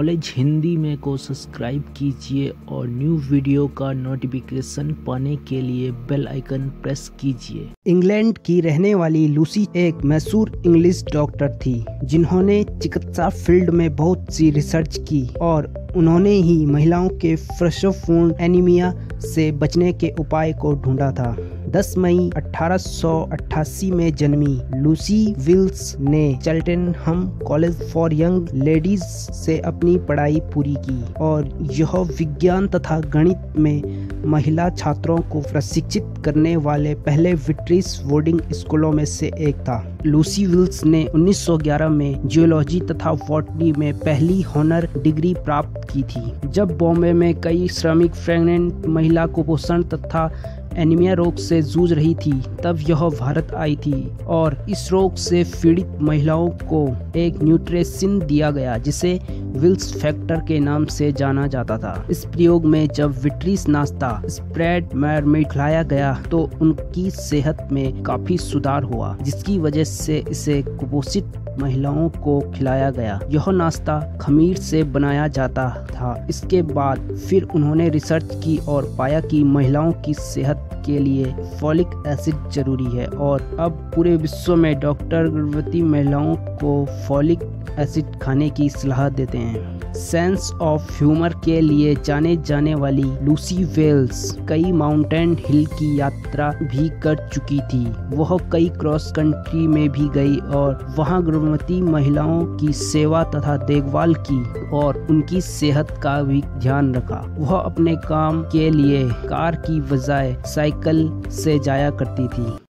Knowledge Hindi में को subscribe कीजिए और न्यू वीडियो का नोटिफिकेशन पाने के लिए बेल आइकन प्रेस कीजिए। इंग्लैंड की रहने वाली लूसी एक मशहूर इंग्लिश डॉक्टर थी जिन्होंने चिकित्सा फील्ड में बहुत सी रिसर्च की और उन्होंने ही महिलाओं के फ्रेशोफूर्ण एनीमिया से बचने के उपाय को ढूंढा था। 10 मई 1888 में जन्मी लूसी विल्स ने Cheltenham College for Young Ladies से अपनी पढ़ाई पूरी की और यह विज्ञान तथा गणित में महिला छात्रों को प्रशिक्षित करने वाले पहले ब्रिटिश बोर्डिंग स्कूलों में से एक था। लूसी विल्स ने 1911 में जियोलॉजी तथा बॉटनी में पहली हॉनर डिग्री प्राप्त की थी। जब बॉम्बे में कई श्रमिक प्रेग्नेंट महिला कुपोषण तथा एनीमिया रोग से जूझ रही थी तब यह भारत आई थी और इस रोग से पीड़ित महिलाओं को एक न्यूट्रिशन दिया गया जिसे विल्स फैक्टर के नाम से जाना जाता था। इस प्रयोग में जब विट्रीस नाश्ता स्प्रेड मार्माइट खिलाया गया तो उनकी सेहत में काफी सुधार हुआ जिसकी वजह से इसे कुपोषित महिलाओं को खिलाया गया। यह नाश्ता खमीर से बनाया जाता था। इसके बाद फिर उन्होंने रिसर्च की और पाया कि महिलाओं की सेहत के लिए फॉलिक एसिड जरूरी है और अब पूरे विश्व में डॉक्टर गर्भवती महिलाओं को फॉलिक एसिड खाने की सलाह देते हैं। सेंस ऑफ ह्यूमर के लिए जाने जाने वाली लूसी वेल्स कई माउंटेन हिल की यात्रा भी कर चुकी थी। वह कई क्रॉस कंट्री में भी गई और वहां गर्भवती महिलाओं की सेवा तथा देखभाल की और उनकी सेहत का भी ध्यान रखा। वह अपने काम के लिए कार की बजाय साइकिल से जाया करती थी।